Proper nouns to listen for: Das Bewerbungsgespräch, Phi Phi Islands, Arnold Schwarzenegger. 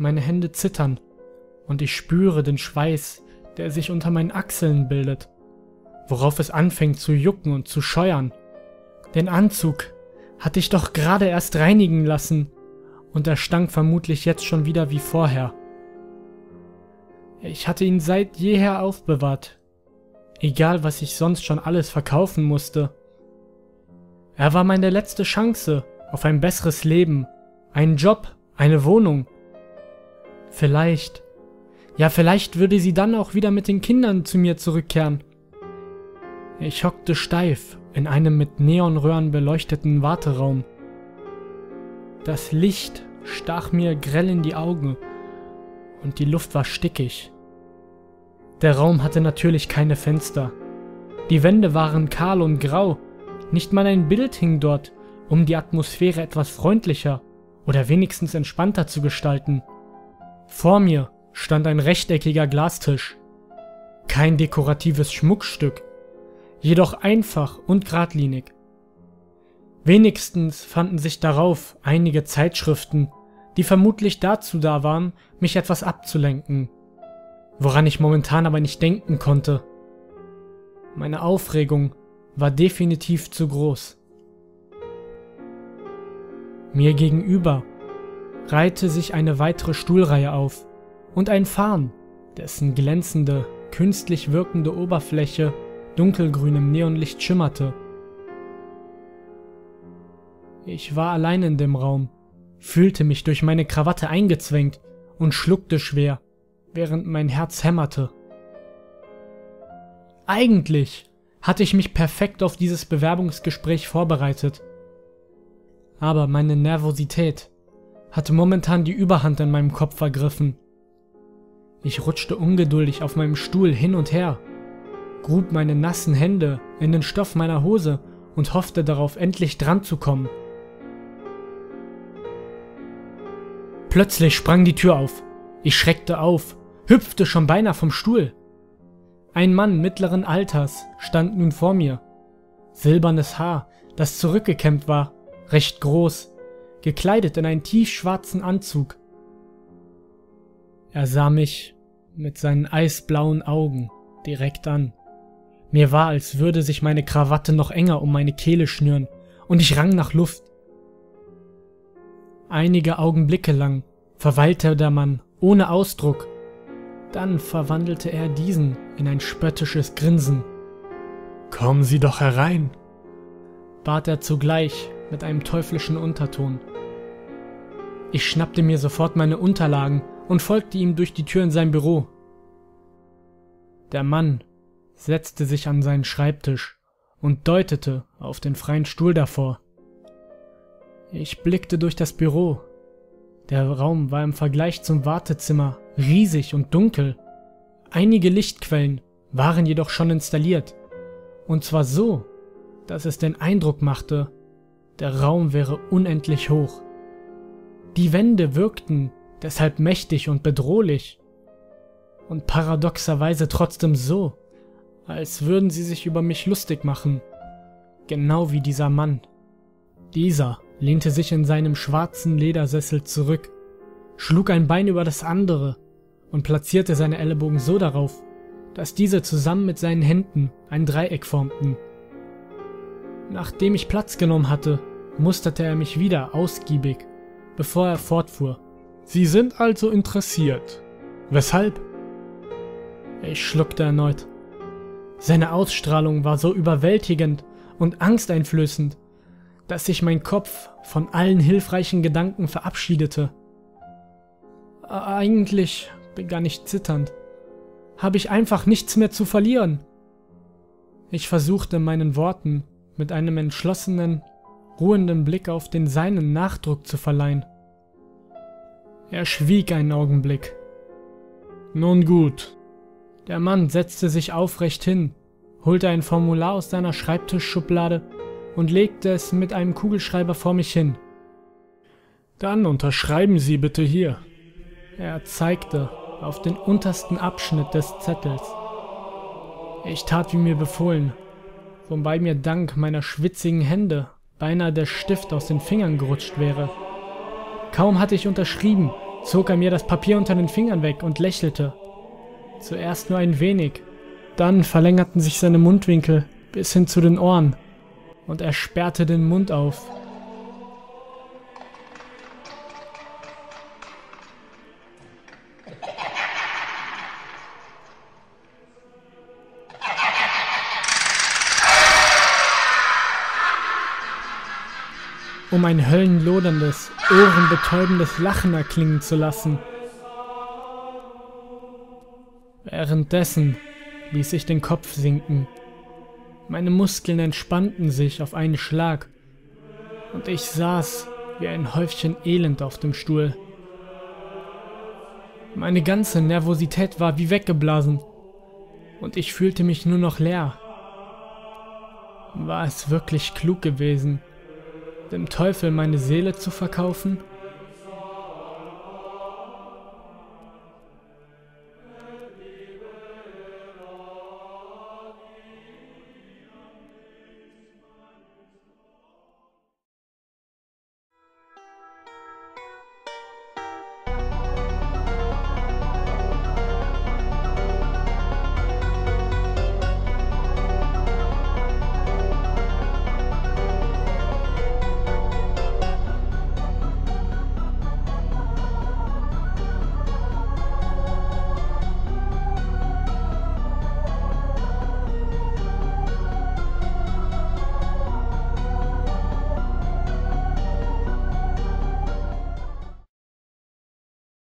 Meine Hände zittern und ich spüre den Schweiß, der sich unter meinen Achseln bildet, worauf es anfängt zu jucken und zu scheuern. Den Anzug hatte ich doch gerade erst reinigen lassen und er stank vermutlich jetzt schon wieder wie vorher. Ich hatte ihn seit jeher aufbewahrt, egal was ich sonst schon alles verkaufen musste. Er war meine letzte Chance auf ein besseres Leben, einen Job, eine Wohnung. Vielleicht, ja vielleicht würde sie dann auch wieder mit den Kindern zu mir zurückkehren. Ich hockte steif in einem mit Neonröhren beleuchteten Warteraum. Das Licht stach mir grell in die Augen und die Luft war stickig. Der Raum hatte natürlich keine Fenster. Die Wände waren kahl und grau, nicht mal ein Bild hing dort, um die Atmosphäre etwas freundlicher oder wenigstens entspannter zu gestalten. Vor mir stand ein rechteckiger Glastisch. Kein dekoratives Schmuckstück, jedoch einfach und geradlinig. Wenigstens fanden sich darauf einige Zeitschriften, die vermutlich dazu da waren, mich etwas abzulenken, woran ich momentan aber nicht denken konnte. Meine Aufregung war definitiv zu groß. Mir gegenüber reihte sich eine weitere Stuhlreihe auf und ein Farn, dessen glänzende, künstlich wirkende Oberfläche dunkelgrün im Neonlicht schimmerte. Ich war allein in dem Raum, fühlte mich durch meine Krawatte eingezwängt und schluckte schwer, während mein Herz hämmerte. Eigentlich hatte ich mich perfekt auf dieses Bewerbungsgespräch vorbereitet, aber meine Nervosität hatte momentan die Überhand in meinem Kopf ergriffen. Ich rutschte ungeduldig auf meinem Stuhl hin und her, grub meine nassen Hände in den Stoff meiner Hose und hoffte darauf, endlich dran zu kommen. Plötzlich sprang die Tür auf. Ich schreckte auf, hüpfte schon beinahe vom Stuhl. Ein Mann mittleren Alters stand nun vor mir. Silbernes Haar, das zurückgekämmt war, recht groß, gekleidet in einen tiefschwarzen Anzug. Er sah mich mit seinen eisblauen Augen direkt an. Mir war, als würde sich meine Krawatte noch enger um meine Kehle schnüren und ich rang nach Luft. Einige Augenblicke lang verweilte der Mann ohne Ausdruck, dann verwandelte er diesen in ein spöttisches Grinsen. »Kommen Sie doch herein«, bat er zugleich mit einem teuflischen Unterton. Ich schnappte mir sofort meine Unterlagen und folgte ihm durch die Tür in sein Büro. Der Mann setzte sich an seinen Schreibtisch und deutete auf den freien Stuhl davor. Ich blickte durch das Büro. Der Raum war im Vergleich zum Wartezimmer riesig und dunkel. Einige Lichtquellen waren jedoch schon installiert, und zwar so, dass es den Eindruck machte, der Raum wäre unendlich hoch. Die Wände wirkten deshalb mächtig und bedrohlich und paradoxerweise trotzdem so, als würden sie sich über mich lustig machen, genau wie dieser Mann. Dieser lehnte sich in seinem schwarzen Ledersessel zurück, schlug ein Bein über das andere und platzierte seine Ellenbogen so darauf, dass diese zusammen mit seinen Händen ein Dreieck formten. Nachdem ich Platz genommen hatte, musterte er mich wieder ausgiebig, bevor er fortfuhr. »Sie sind also interessiert. Weshalb?« Ich schluckte erneut. Seine Ausstrahlung war so überwältigend und angsteinflößend, dass sich mein Kopf von allen hilfreichen Gedanken verabschiedete. Eigentlich, begann ich zitternd, habe ich einfach nichts mehr zu verlieren. Ich versuchte meinen Worten mit einem entschlossenen, ruhenden Blick auf den seinen Nachdruck zu verleihen. Er schwieg einen Augenblick. Nun gut. Der Mann setzte sich aufrecht hin, holte ein Formular aus seiner Schreibtischschublade und legte es mit einem Kugelschreiber vor mich hin. »Dann unterschreiben Sie bitte hier.« Er zeigte auf den untersten Abschnitt des Zettels. Ich tat wie mir befohlen, wobei mir dank meiner schwitzigen Hände beinahe der Stift aus den Fingern gerutscht wäre. Kaum hatte ich unterschrieben, zog er mir das Papier unter den Fingern weg und lächelte. Zuerst nur ein wenig, dann verlängerten sich seine Mundwinkel bis hin zu den Ohren und er sperrte den Mund auf. Um ein höllenloderndes, ohrenbetäubendes Lachen erklingen zu lassen. Währenddessen ließ ich den Kopf sinken. Meine Muskeln entspannten sich auf einen Schlag und ich saß wie ein Häufchen Elend auf dem Stuhl. Meine ganze Nervosität war wie weggeblasen und ich fühlte mich nur noch leer. War es wirklich klug gewesen, dem Teufel meine Seele zu verkaufen?